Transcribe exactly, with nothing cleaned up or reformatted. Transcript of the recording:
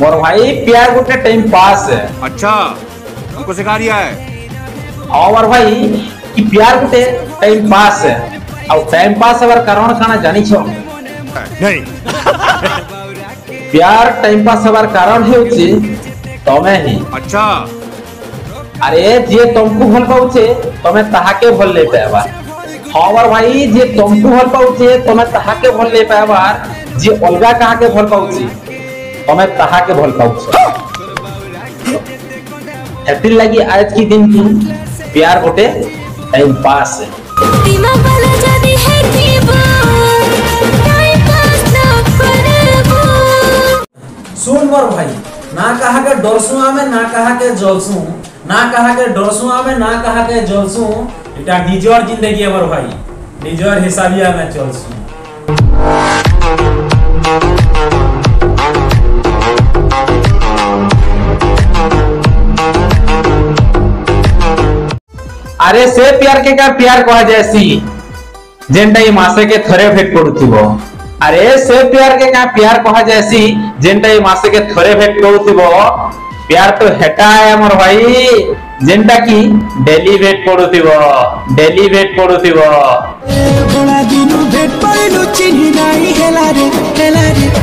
मोर भाई प्यार गोटे टाइम पास है। अच्छा हमको सिखा रिया है। और भाई कि प्यार गोटे टाइम पास है और टाइम पास अगर कारण खाना जानी छो नहीं प्यार टाइम पास अगर कारण हेउची तमे ही। अच्छा अरे जे तुमको भल पाउछे तमे ताहाके भल ले पाबा। और भाई जे तुमको भल पाउछे तमे ताहाके भल ले पाबा। जे अलगा काहाके भल पाउछी तमे ताहाके भल पाउछो। एते लागि आज की दिन की प्यार गोटे टाइम पास है। सुन मोर भाई ना कहा के डरसु आमे ना कहा के जलसु ना कहा के डरसु आमे ना कहा के जलसु एटा निजर जिंदगी हमर भाई निजर हिसाबिया में चलसु। अरे से प्यार के का प्यार कह जैसी जेंटाई मासे के थरे भेट पड़थिबो। अरे से प्यार के का प्यार कह जैसी जेंटाई मासे के थरे भेट पड़थिबो। प्यार तो हेटा है मोर भाई जेंटा की डेली भेट पड़ुथिबो डेली भेट पड़ुथिबो। बड़ा दिनु भेट पड़लु चिन्ह नाही हेला रे हेला रे